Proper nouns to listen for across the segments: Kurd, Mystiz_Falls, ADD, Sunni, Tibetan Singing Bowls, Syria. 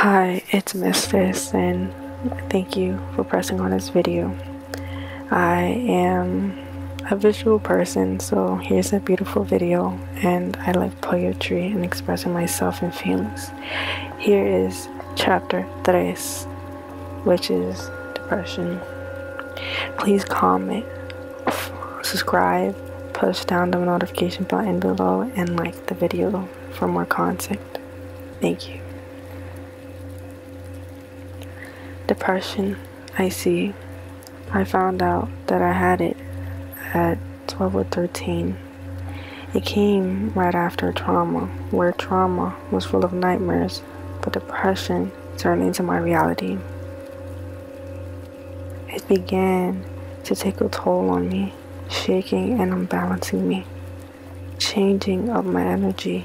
Hi, it's Mystiz, and thank you for pressing on this video. I am a visual person, so here's a beautiful video, and I like poetry and expressing myself and feelings. Here is chapter 3, which is depression. Please comment, subscribe, push down the notification button below, and like the video for more content. Thank you. Depression, I see. I found out that I had it at 12 or 13. It came right after trauma, where trauma was full of nightmares, but depression turned into my reality. It began to take a toll on me, shaking and unbalancing me, changing up my energy,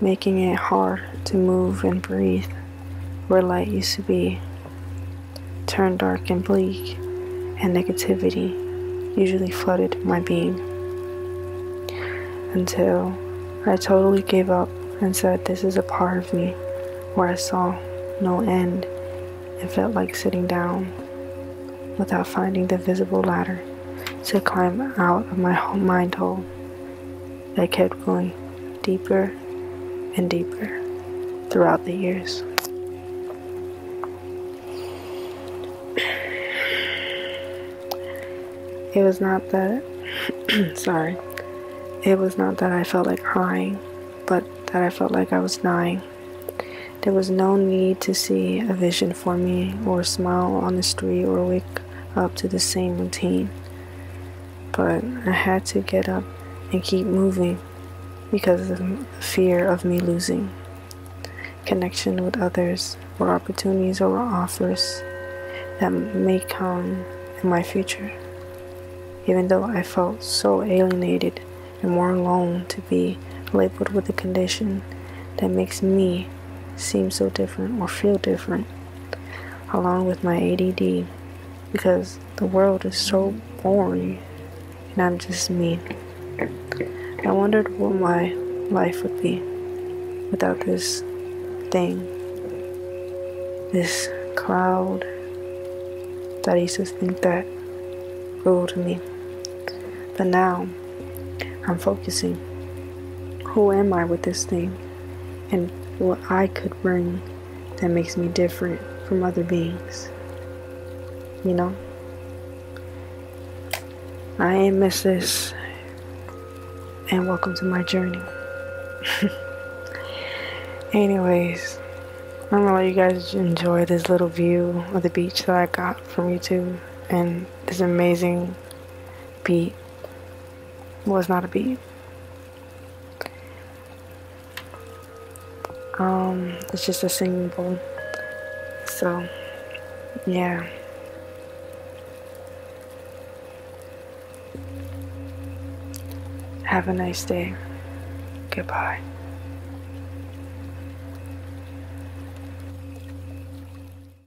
making it hard to move and breathe. Where light used to be, turned dark and bleak, and negativity usually flooded my being. Until I totally gave up and said, this is a part of me where I saw no end and felt like sitting down without finding the visible ladder to climb out of my mind hole that kept going deeper and deeper throughout the years. It was not that I felt like crying, but that I felt like I was dying. There was no need to see a vision for me, or smile on the street, or wake up to the same routine. But I had to get up and keep moving because of the fear of me losing connection with others, or opportunities or offers that may come in my future. Even though I felt so alienated and more alone to be labeled with a condition that makes me seem so different or feel different, along with my ADD, because the world is so boring and I'm just me. I wondered what my life would be without this thing, this cloud that I used to think that ruled me. But now, I'm focusing. Who am I with this thing? And what I could bring that makes me different from other beings? You know? I am Mystiz, and welcome to my journey. Anyways, I'm gonna let you guys enjoy this little view of the beach that I got from YouTube, and this amazing beat. Well, it's not a beat. It's just a singing bowl. So, yeah. Have a nice day. Goodbye.